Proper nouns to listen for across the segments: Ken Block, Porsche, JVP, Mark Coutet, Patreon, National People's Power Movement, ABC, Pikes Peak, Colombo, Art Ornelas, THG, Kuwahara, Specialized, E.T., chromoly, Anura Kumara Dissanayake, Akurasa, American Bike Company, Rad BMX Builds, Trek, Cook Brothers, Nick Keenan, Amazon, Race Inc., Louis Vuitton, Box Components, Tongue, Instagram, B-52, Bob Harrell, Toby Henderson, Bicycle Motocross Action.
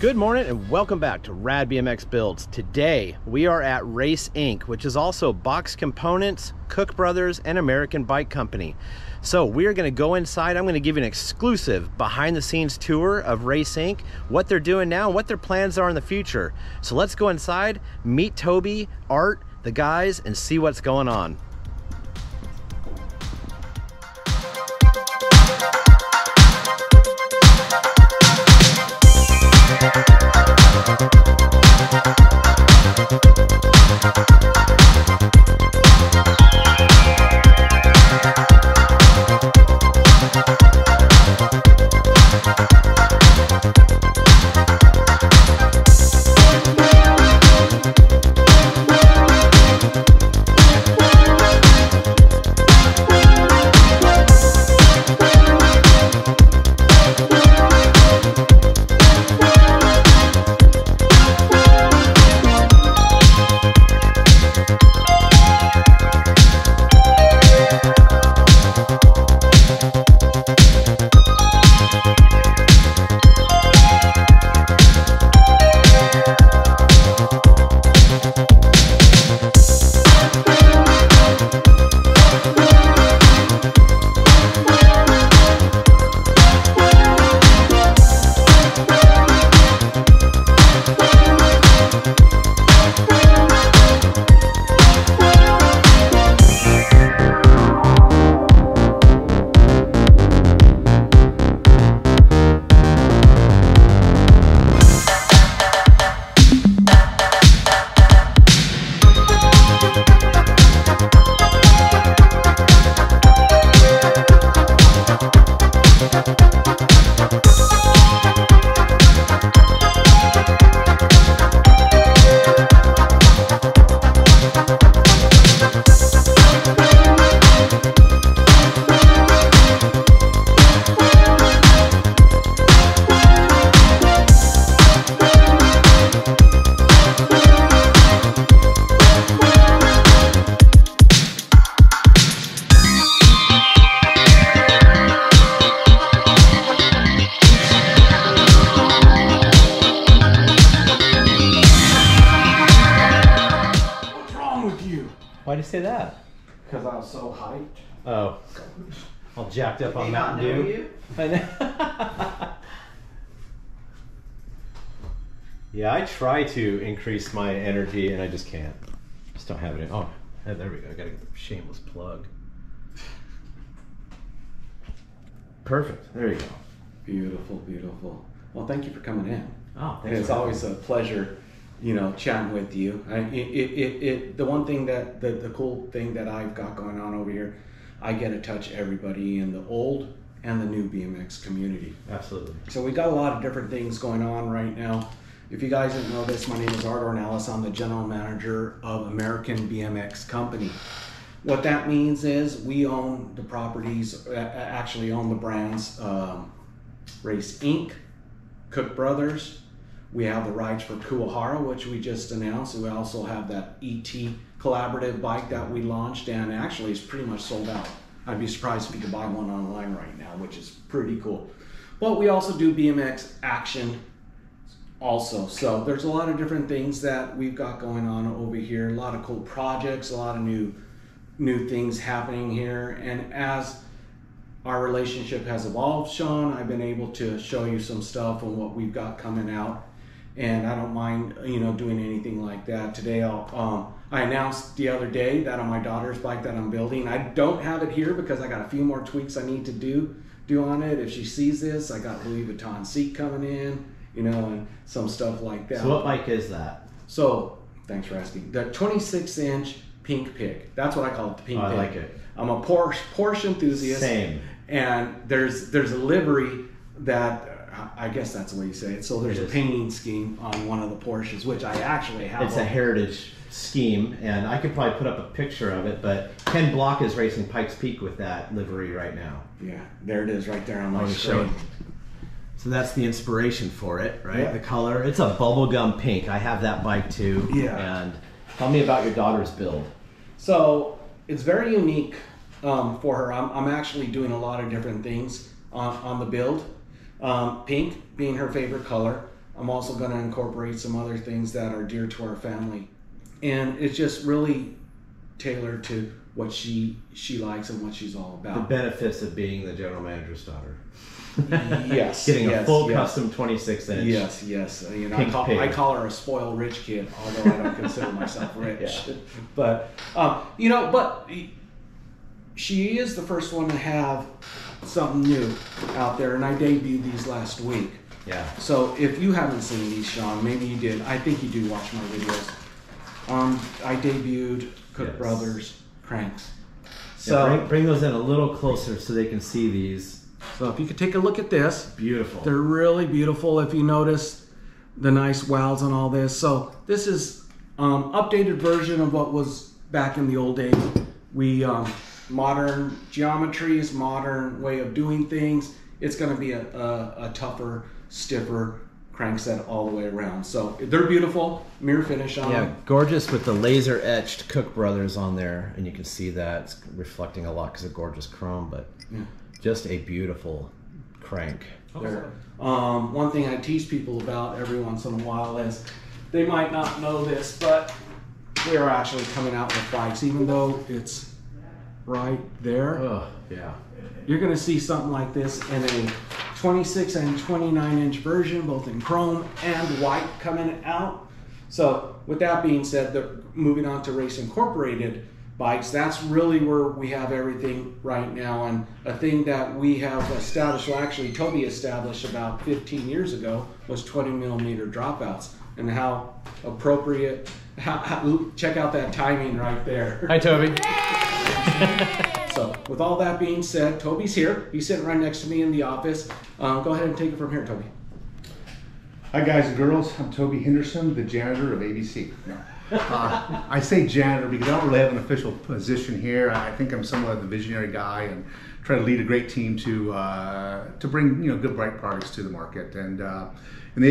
Good morning and welcome back to Rad BMX Builds. Today we are at Race Inc., which is also Box Components, Cook Brothers, and American Bike Company. So we're going to go inside. I'm going to give you an exclusive behind the scenes tour of Race Inc., what they're doing now, and what their plans are in the future. So let's go inside, meet Toby, Art, the guys, and see what's going on. Why'd you say that? Because I was so hyped. Oh. All jacked up on Mountain Dew. I know. Yeah, I try to increase my energy and I just can't. Just don't have it in. Oh, there we go. I gotta get the shameless plug. Perfect. There you go. Beautiful, beautiful. Well, thank you for coming in. Oh, thanks. And it's always a pleasure, you know, chatting with you. The one thing that the cool thing that I've got going on over here, I get to touch everybody in the old and the new BMX community. Absolutely. So we got a lot of different things going on right now. If you guys didn't know this, my name is Art Ornelas. I'm the general manager of American BMX Company. What that means is we own the properties, actually own the brands, Race Inc., Cook Brothers. We have the rides for Kuwahara, which we just announced. We also have that E.T. collaborative bike that we launched, and actually it's pretty much sold out. I'd be surprised if you could buy one online right now, which is pretty cool. But we also do BMX action also. So there's a lot of different things that we've got going on over here. A lot of cool projects, a lot of new things happening here. And as our relationship has evolved, Sean, I've been able to show you some stuff on what we've got coming out. And I don't mind, you know, doing anything like that. Today, I announced the other day that on my daughter's bike that I'm building, I don't have it here because I got a few more tweaks I need to do on it. If she sees this, I got Louis Vuitton seat coming in, you know, and some stuff like that. So what bike is that? So, thanks for asking. The 26-inch Pink Pig. That's what I call it, the Pink Pig. I like it. I'm a Porsche enthusiast. Same. And there's a livery that, I guess that's the way you say it. So there's a painting scheme on one of the Porsches, which I actually have. It's a heritage scheme, and I could probably put up a picture of it, but Ken Block is racing Pikes Peak with that livery right now. Yeah, there it is right there on my screen. So that's the inspiration for it, right? Yeah. The color. It's a bubblegum pink. I have that bike too. Yeah. And tell me about your daughter's build. So it's very unique for her. I'm actually doing a lot of different things on the build. Pink being her favorite color. I'm also going to incorporate some other things that are dear to our family. And it's just really tailored to what she likes and what she's all about. The benefits of being the general manager's daughter. Yes. Getting a full custom 26-inch. Yes, yes. You know, I call her a spoiled rich kid, although I don't consider myself rich. Yeah. But, you know, but she is the first one to have something new out there, and I debuted these last week. Yeah. So if you haven't seen these, Sean, maybe you did. I think you do watch my videos. I debuted Cook Brothers cranks. So yeah, bring those in a little closer so they can see these. So if you could take a look at this. Beautiful. They're really beautiful if you notice the nice wows and all this. So this is updated version of what was back in the old days. We modern geometries, modern way of doing things. It's going to be a tougher, stiffer crank set all the way around. So they're beautiful. Mirror finish on them. Yeah, gorgeous with the laser etched Cook Brothers on there. And you can see that it's reflecting a lot because of gorgeous chrome, but just a beautiful crank. Awesome. One thing I teach people about every once in a while is they might not know this, but we're actually coming out with bikes, even though it's right there. Oh, yeah. You're going to see something like this in a 26 and 29 inch version, both in chrome and white coming out. So with that being said, moving on to Race Incorporated bikes, that's really where we have everything right now. And a thing that we have established, well actually Toby established about 15 years ago, was 20mm dropouts, and how appropriate, check out that timing right there. Hi Toby. So with all that being said, Toby's here. He's sitting right next to me in the office. Go ahead and take it from here, Toby. Hi guys and girls, I'm Toby Henderson, the janitor of ABC. No. I say janitor because I don't really have an official position here. I think I'm somewhat of the visionary guy and try to lead a great team to bring good, bright products to the market. And the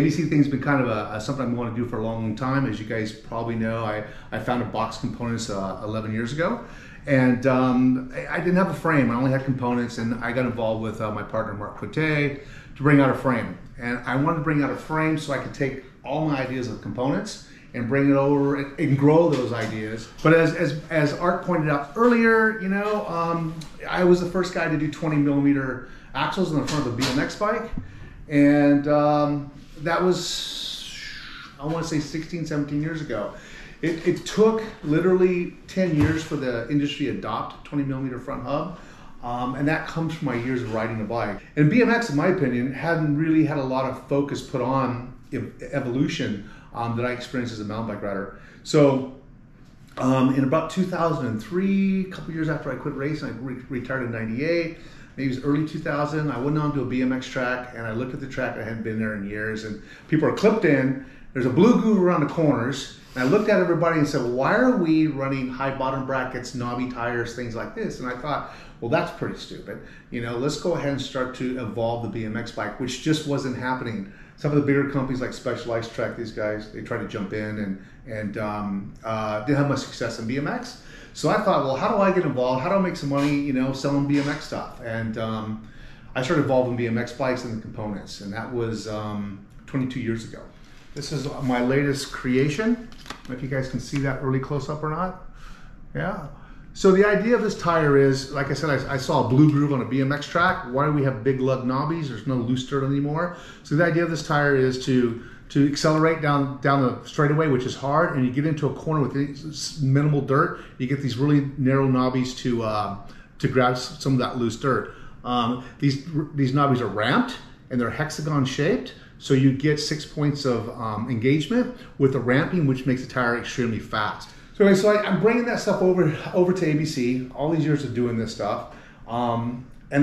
ABC thing's been kind of something I want to do for a long time. As you guys probably know, I founded Box Components 11 years ago. And I didn't have a frame, I only had components, and I got involved with my partner Mark Coutet to bring out a frame. And I wanted to bring out a frame so I could take all my ideas of components and bring it over and grow those ideas. But as Art pointed out earlier, I was the first guy to do 20mm axles in the front of the BMX bike. And that was, I want to say 16, 17 years ago. It took literally 10 years for the industry to adopt 20mm front hub, and that comes from my years of riding a bike. And BMX, in my opinion, hadn't really had a lot of focus put on evolution that I experienced as a mountain bike rider. So in about 2003, a couple years after I quit racing, I retired in 98, maybe it was early 2000, I went on to a BMX track, and I looked at the track, I hadn't been there in years, and people are clipped in, there's a blue groove around the corners, and I looked at everybody and said, why are we running high bottom brackets, knobby tires, things like this? And I thought, well, that's pretty stupid. Let's go ahead and start to evolve the BMX bike, which just wasn't happening. Some of the bigger companies like Specialized, Trek, these guys, they tried to jump in and didn't have much success in BMX. So I thought, well, how do I get involved? How do I make some money, selling BMX stuff? And I started evolving BMX bikes and the components, and that was 22 years ago. This is my latest creation. If you guys can see that really close up or not. Yeah. So the idea of this tire is, like I said, I saw a blue groove on a BMX track. Why do we have big lug knobbies? There's no loose dirt anymore. So the idea of this tire is to accelerate down the straightaway, which is hard, and you get into a corner with minimal dirt. You get these really narrow knobbies to grab some of that loose dirt. These knobbies are ramped and they're hexagon shaped. So you get 6 points of engagement with the ramping, which makes the tire extremely fast. So anyway, so I'm bringing that stuff over to ABC, all these years of doing this stuff. And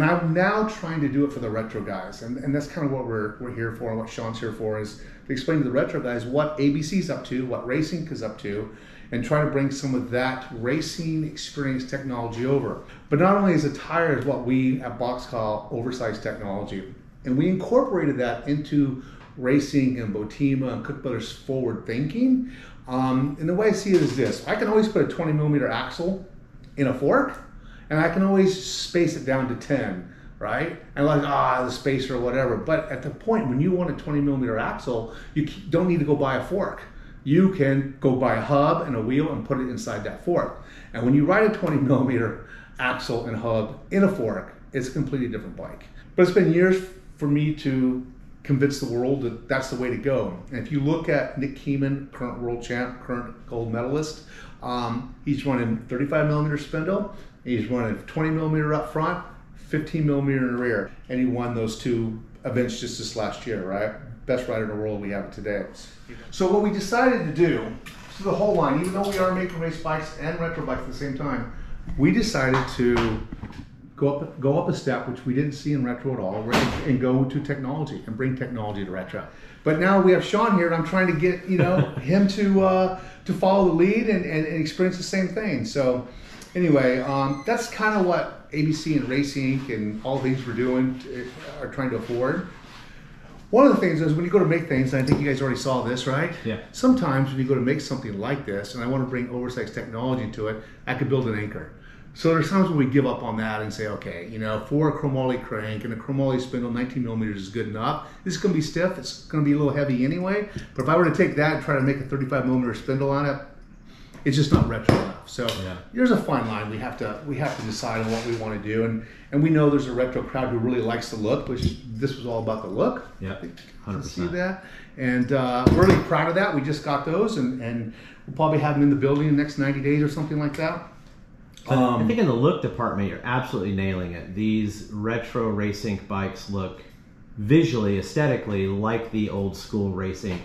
I'm now trying to do it for the retro guys. And that's kind of what we're here for, and what Sean's here for, is to explain to the retro guys what ABC's up to, what Racing is up to, and try to bring some of that racing experience technology over. But not only is the tire is what we at Box call oversized technology. And we incorporated that into Racing and Botema and Cook Brothers' forward thinking. And the way I see it is this: I can always put a 20mm axle in a fork, and I can always space it down to 10. right? And like, the spacer or whatever. But at the point when you want a 20 millimeter axle, you don't need to go buy a fork. You can go buy a hub and a wheel and put it inside that fork. And when you ride a 20 millimeter axle and hub in a fork, it's a completely different bike. But it's been years for me to convince the world that that's the way to go. And if you look at Nick Keenan, current world champ, current gold medalist, he's running 35 millimeter spindle. He's running 20 millimeter up front, 15 millimeter in the rear. And he won those two events just this last year, right? Best rider in the world we have today. So what we decided to do, so the whole line, even though we are making race bikes and retro bikes at the same time, we decided to go up a step, which we didn't see in retro at all, right? And go to technology and bring technology to retro. But now we have Sean here, and I'm trying to get him to follow the lead and experience the same thing. So anyway, that's kind of what ABC and Race Inc. and all things we're doing are trying to afford. One of the things is when you go to make things, and I think you guys already saw this, right? Yeah. Sometimes when you go to make something like this, and I want to bring oversized technology to it, I could build an anchor. So there's times when we give up on that and say, okay, for a chromoly crank and a chromoly spindle, 19 millimeters is good enough. This is going to be stiff. It's going to be a little heavy anyway. But if I were to take that and try to make a 35 millimeter spindle on it, it's just not retro enough. So yeah, There's a fine line. We have to decide on what we want to do. And we know there's a retro crowd who really likes the look, which this was all about the look. Yeah, 100%. You can see that. And we're really proud of that. We just got those, and we'll probably have them in the building in the next 90 days or something like that. I think in the look department, you're absolutely nailing it. These retro Race Inc. bikes look visually, aesthetically, like the old school Race Inc.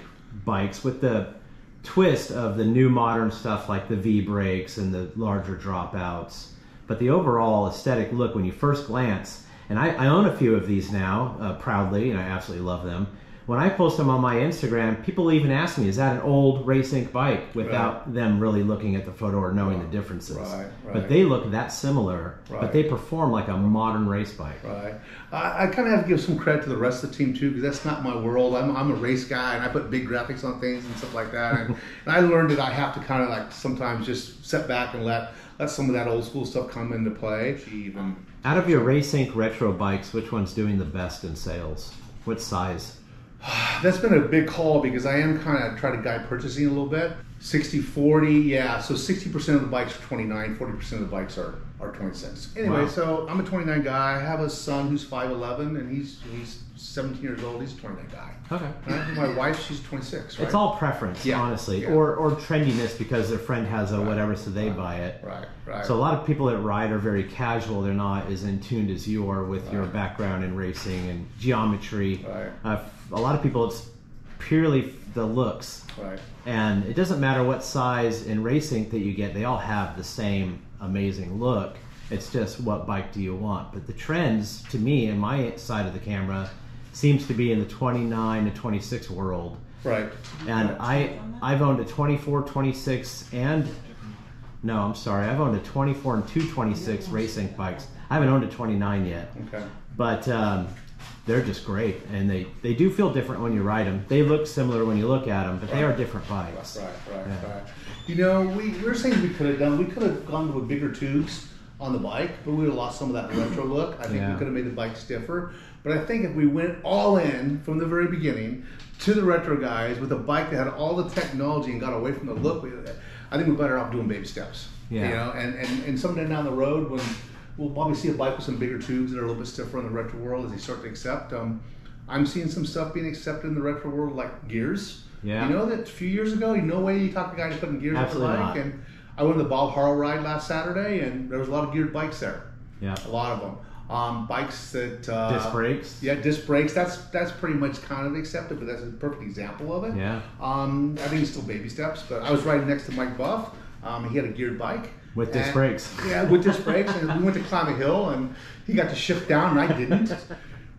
bikes, with the twist of the new modern stuff like the V brakes and the larger dropouts. But the overall aesthetic look, when you first glance, and I own a few of these now, proudly, and I absolutely love them. When I post them on my Instagram, people even ask me, is that an old Race Inc. bike, without them really looking at the photo or knowing the differences. Right. But they look that similar, but they perform like a modern race bike. Right. I kind of have to give some credit to the rest of the team too, because that's not my world. I'm a race guy, and I put big graphics on things and stuff like that. And, and I learned that I have to kind of like sometimes just sit back and let some of that old school stuff come into play. Out of your Race Inc. retro bikes, which one's doing the best in sales? What size? That's been a big call, because I am kind of trying to guide purchasing a little bit. 60-40, yeah. So 60% of the bikes are 29, 40% of the bikes are 26. Anyway, wow. So I'm a 29 guy. I have a son who's 5'11", and he's 17 years old. He's a 29 guy. Okay. And I think my wife, she's 26, right? It's all preference, honestly, or trendiness, because their friend has a whatever, so they buy it. Right. So a lot of people that ride are very casual. They're not as in tuned as you are with your background in racing and geometry. Right. A lot of people, it's purely the looks, and it doesn't matter what size in racing that you get, they all have the same amazing look. It's just, what bike do you want? But the trends, to me, in my side of the camera, seems to be in the 29 to 26 world, and I've owned a 24 26 and no I'm sorry I've owned a 24 and 226 Race Inc. bikes. I haven't owned a 29 yet, but they're just great, and they do feel different when you ride them. They look similar when you look at them, but they are different bikes. Right. We were saying we could have gone to a bigger tubes on the bike, but we would have lost some of that retro look. I think we could have made the bike stiffer, but I think if we went all in from the very beginning to the retro guys with a bike that had all the technology and got away from the look, I think we're better off doing baby steps. And someday down the road, when we'll probably see a bike with some bigger tubes that are a little bit stiffer in the retro world as they start to accept. I'm seeing some stuff being accepted in the retro world, like gears. That a few years ago, no way you talked to a guy who's putting gears on the bike. And I went to the Bob Harrell ride last Saturday, and there was a lot of geared bikes there. Yeah, a lot of them. Bikes that disc brakes. Yeah, disc brakes. That's pretty much kind of accepted, but that's a perfect example of it. Yeah. I think it's still baby steps. But I was riding next to Mike Buff. He had a geared bike. With disc brakes. Yeah, with disc brakes. And we went to climb a hill, and he got to shift down, and I didn't.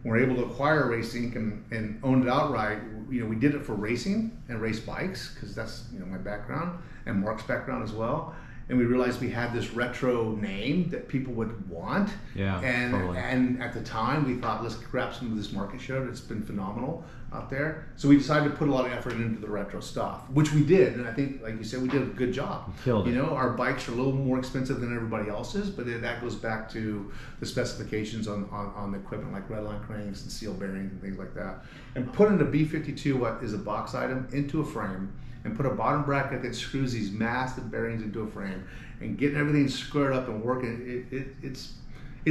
We were able to acquire Race Inc. and own it outright. We did it for racing and race bikes, because that's my background and Mark's background as well. and we realized we had this retro name that people would want. Yeah, and totally. And at the time we thought, let's grab some of this market share that's been phenomenal out there. So we decided to put a lot of effort into the retro stuff, which we did, and I think, like you said, we did a good job. Killed it. You know, our bikes are a little more expensive than everybody else's, but that goes back to the specifications on the equipment, like Redline cranks and seal bearings and things like that. And putting the B-52, what is a box item, into a frame, and put a bottom bracket that screws these massive bearings into a frame, and getting everything squared up and working, it's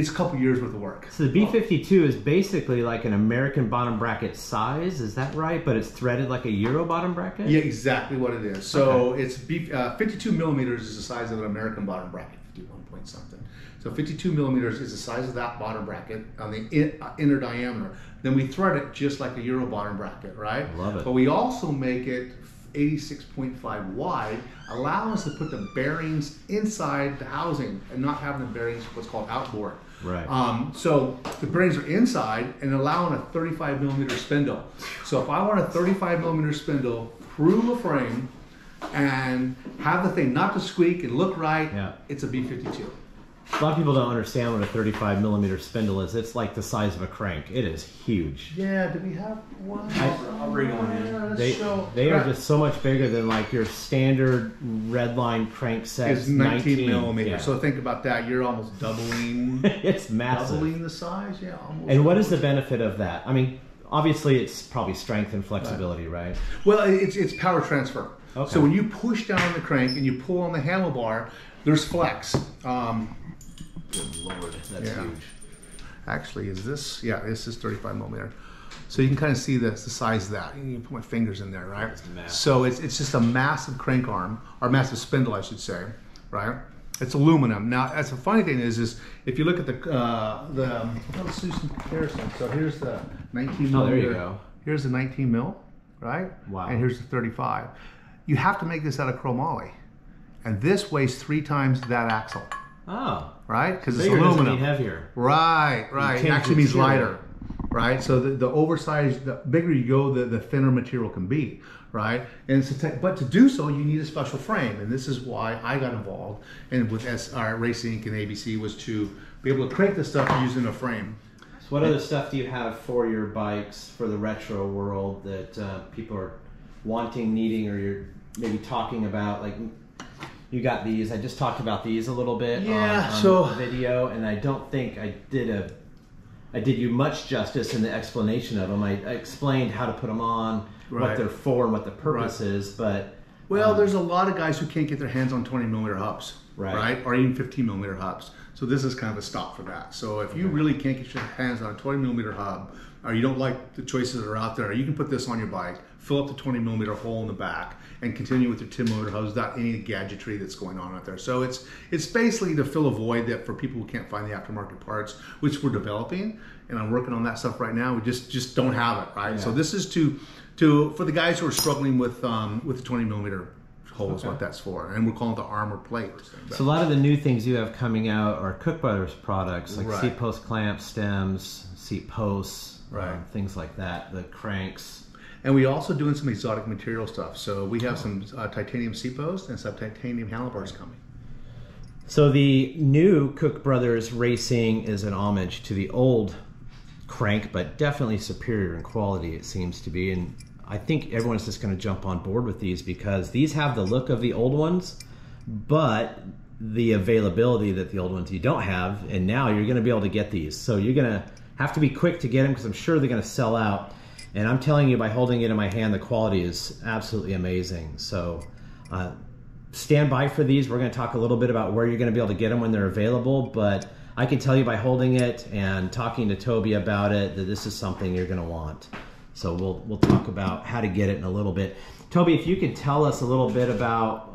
a couple years worth of work. So the B-52 is basically like an American bottom bracket size, is that right? But it's threaded like a Euro bottom bracket? Yeah, exactly what it is. So okay. It's 52 millimeters is the size of an American bottom bracket, 51 point something. So 52 millimeters is the size of that bottom bracket on the inner diameter. Then we thread it just like a Euro bottom bracket, right? I love it. But we also make it 86.5 wide, allowing us to put the bearings inside the housing and not having the bearings what's called outboard. Right. So the bearings are inside and allowing a 35 millimeter spindle. So if I want a 35 millimeter spindle through a frame and have the thing not to squeak and look right, yeah, it's a B-52. A lot of people don't understand what a 35 millimeter spindle is. It's like the size of a crank. It is huge. Yeah, do we have one? I'll bring one in. They are just so much bigger than like your standard Redline crank set. It's 19 millimeters. Yeah. So think about that. You're almost doubling. It's massive. Doubling the size, yeah. Almost. And what is the benefit of that? I mean, obviously it's probably strength and flexibility, right? Well, it's power transfer. Okay. So when you push down on the crank and you pull on the handlebar, there's flex. Good Lord, that's huge. Actually, is this? Yeah, this is 35 millimeter. So you can kind of see the size of that. You can put my fingers in there, right? That's massive. So it's just a massive crank arm, or massive spindle, I should say, right? It's aluminum. Now, that's the funny thing is if you look at let's do some comparison. So here's the 19 millimeter. Oh, there you go. Here's the 19 mil, right? Wow. And here's the 35. You have to make this out of chromoly, and this weighs 3 times that axle. Oh. Right? Because it's aluminum. Heavier. Right, right. It actually means lighter. Right? So the oversized, the bigger you go, the thinner material can be. Right? And so but to do so, you need a special frame. And this is why I got involved and with Race Inc. and ABC, was to be able to crank this stuff using a frame. So what other stuff do you have for your bikes, for the retro world, that people are wanting, needing, or you're maybe talking about? Like, you got these. I just talked about these a little bit on the video, and I don't think I did you much justice in the explanation of them. I explained how to put them on, what they're for, and what the purpose is. But well, there's a lot of guys who can't get their hands on 20 millimeter hubs, right, or even 15 millimeter hubs. So this is kind of a stop for that. So if you really can't get your hands on a 20 millimeter hub, or you don't like the choices that are out there, you can put this on your bike, fill up the 20 millimeter hole in the back, and continue with your 10 millimeter hose without any gadgetry that's going on out there. So it's basically to fill a void that for people who can't find the aftermarket parts, which we're developing, and I'm working on that stuff right now. We just don't have it, right? Yeah. So this is for the guys who are struggling with the 20 millimeter hole is what that's for, and we're calling it the armor plate. So a lot of the new things you have coming out are Cook Brothers products, like seat post clamp stems, seat posts, things like that, the cranks. And we also doing some exotic material stuff. So we have some titanium seat posts and some titanium handlebars coming. So the new Cook Brothers Racing is an homage to the old crank, but definitely superior in quality, it seems to be. And I think everyone's just going to jump on board with these, because these have the look of the old ones, but the availability that the old ones you don't have. And now you're going to be able to get these. So you're going to have to be quick to get them, because I'm sure they're going to sell out. And I'm telling you, by holding it in my hand, the quality is absolutely amazing. So stand by for these. We're going to talk a little bit about where you're going to be able to get them when they're available. But I can tell you by holding it and talking to Toby about it that this is something you're going to want. So we'll talk about how to get it in a little bit. Toby, if you could tell us a little bit about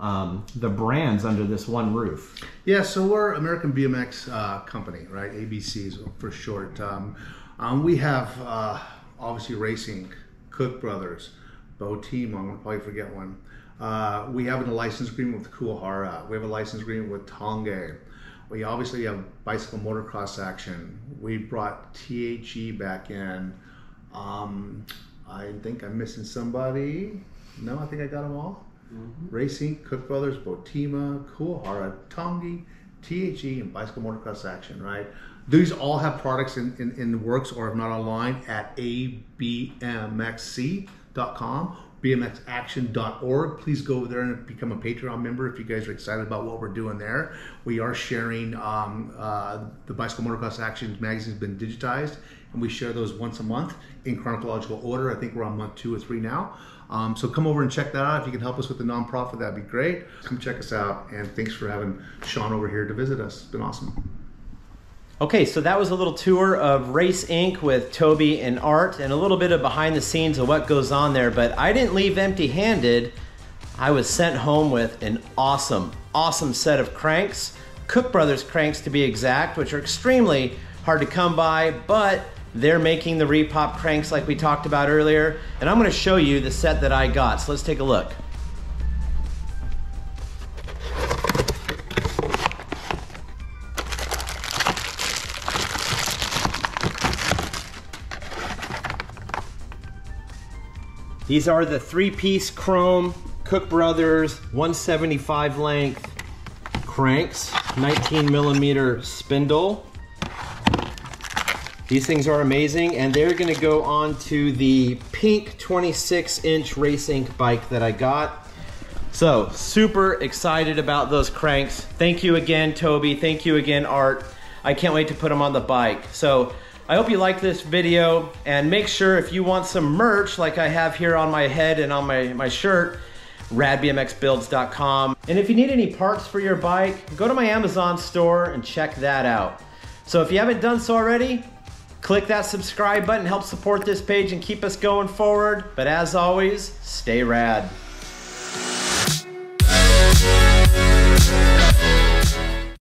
the brands under this one roof. Yeah, so we're American BMX Company, right? ABC's for short. We have obviously Race Inc., Cook Brothers, Botema, I'm gonna probably forget one. We have a license agreement with Kuwahara. We have a license agreement with Tongue. We obviously have Bicycle Motocross Action. We brought THG back in. I think I'm missing somebody. No, I think I got them all. Race Inc., Cook Brothers, Botema, Kuwahara, Tongue, THG, and Bicycle Motocross Action, right? These all have products in the works, or if not online, at abmxc.com, bmxaction.org. Please go over there and become a Patreon member if you guys are excited about what we're doing there. We are sharing the Bicycle Motocross Action magazine has been digitized, and we share those once a month in chronological order. I think we're on month 2 or 3 now. So come over and check that out. If you can help us with the nonprofit, that'd be great. Come check us out, and thanks for having Sean over here to visit us. It's been awesome. Okay, so that was a little tour of Race Inc. with Toby and Art, and a little bit of behind the scenes of what goes on there, but I didn't leave empty-handed. I was sent home with an awesome, awesome set of cranks, Cook Brothers cranks to be exact, which are extremely hard to come by, but they're making the repop cranks like we talked about earlier, and I'm gonna show you the set that I got, so let's take a look. These are the 3-piece chrome Cook Brothers 175 length cranks, 19mm spindle. These things are amazing, and they're gonna go on to the pink 26-inch Race Inc. bike that I got. So, super excited about those cranks. Thank you again, Toby. Thank you again, Art. I can't wait to put them on the bike. So, I hope you liked this video, and make sure if you want some merch like I have here on my head and on my shirt, radbmxbuilds.com. And if you need any parts for your bike, go to my Amazon store and check that out. So if you haven't done so already, click that subscribe button, help support this page and keep us going forward. But as always, stay rad.